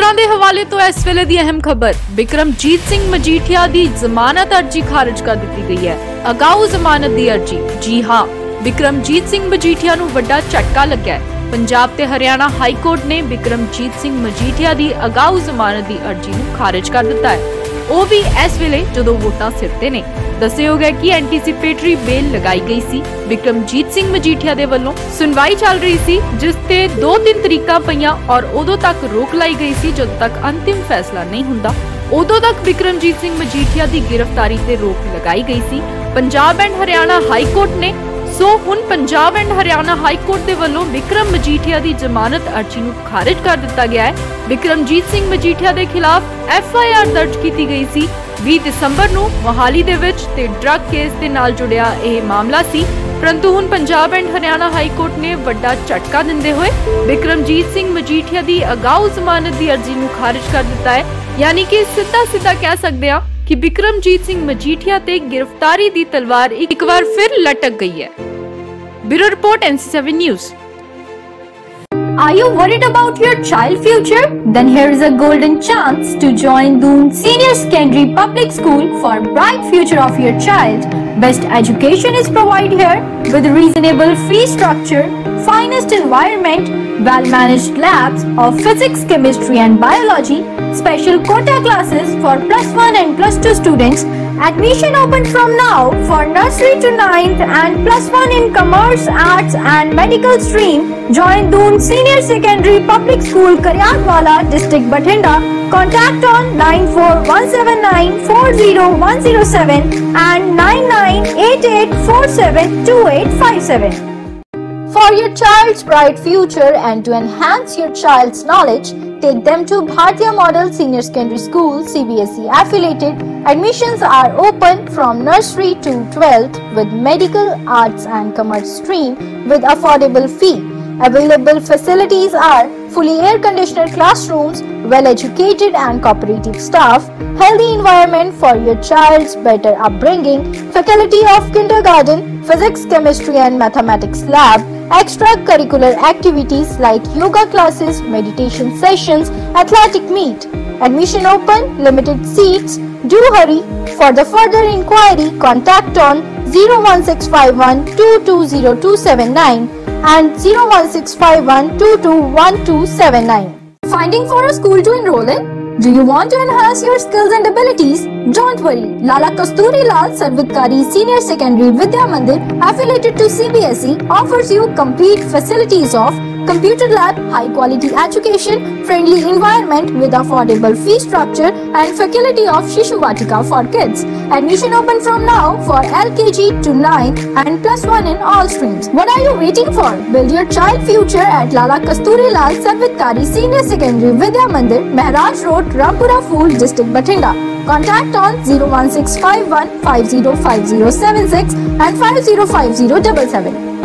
सूत्रों के हवाले तो इस वेले की अहम खबर, बिक्रमजीत सिंह मजीठिया की जमानत अर्जी खारिज कर दी गई है। अगाऊ जमानत की अर्जी, जी हाँ, बिक्रमजीत सिंह मजीठिया नूं वड्डा झटका लग्या है। पंजाब ते हरियाणा हाई कोर्ट ने बिक्रमजीत सिंह मजीठिया की अगाऊ जमानत की अर्जी नूं खारिज कर दिता है, वो भी इस वेले जदों वोटां सिर ते ने। दस्सेयोग है कि एंटीसिपेटरी बेल लगाई गई सी। बिक्रमजीत सिंह मजीठिया दे वल्लों सुनवाई चल रही सी, जिस ते 2-3 तरीका पईयां और उदों तक रोक लाई गई सी जद तक अंतिम फैसला नहीं हुंदा। उदों तक बिक्रमजीत सिंह मजीठिया की गिरफ्तारी ते रोक लगाई गई सी। Punjab and Haryana high court ने हुण Punjab and Haryana high court दे वल्लों बिक्रम मजीठिया दी जमानत अर्जी नूं खारिज कर दिता गया है। बिक्रमजीत सिंह मजीठिया दे खिलाफ FIR दर्ज कीती गई सी। 20 दिसंबर नूं मोहाली दे विच ते ड्रग केस दे नाल जुड़िया यह मामला सी, परंतु हुण Punjab and Haryana high court ने वड्डा झटका दिंदे होए बिक्रमजीत सिंह मजीठिया दी अगाऊ जमानत दी अर्जी नूं खारिज कर दिता है। यानी कि सीधा सीधा कह सकते हैं कि बिक्रमजीत सिंह मजीठिया ते गिरफ्तारी दी तलवार एक बार फिर लटक गई है। Bureau report NC7 News। Are you worried about your child future? Then here is a golden chance to join Doon Senior Secondary Public School for bright future of your child. Best education is provided here with reasonable fee structure, finest environment, well-managed labs of physics, chemistry and biology, special quota classes for +1 and +2 students. Admission open from now for nursery to 9th and +1 in commerce, arts and medical stream. Join Doon Senior Secondary Public School, Kalyanwala, District Bathinda. Contact on 9417940107 and 9988472857. For your child's bright future and to enhance your child's knowledge, take them to Bhartiya Model Senior Secondary School, CBSE affiliated. Admissions are open from nursery to 12th with medical, arts and commerce stream with affordable fee. Available facilities are fully air-conditioned classrooms, well-educated and cooperative staff, healthy environment for your child's better upbringing, faculty of kindergarten, physics, chemistry and mathematics lab, extracurricular activities like yoga classes, meditation sessions, athletic meet. Admission open, limited seats. Do hurry. For the further inquiry, contact on 01651220279 and 01651221279. Finding for a school to enroll in? Do you want to enhance your skills and abilities? Don't worry, Lala Kasturi Lal Sarvitkari Senior Secondary Vidya Mandir, affiliated to CBSE, offers you complete facilities of computer lab, high quality education, friendly environment with affordable fee structure and faculty of Shishu Vatika for kids. Admission open from now for LKG to 9th and +1 in all streams. What are you waiting for? Build your child future at Lala Kasturi Lal Sarvitkari Senior Secondary Vidya Mandir, Mehraj Road, Ram Pura, Phul, District Bathinda. Contact on 01651505076 and 505077.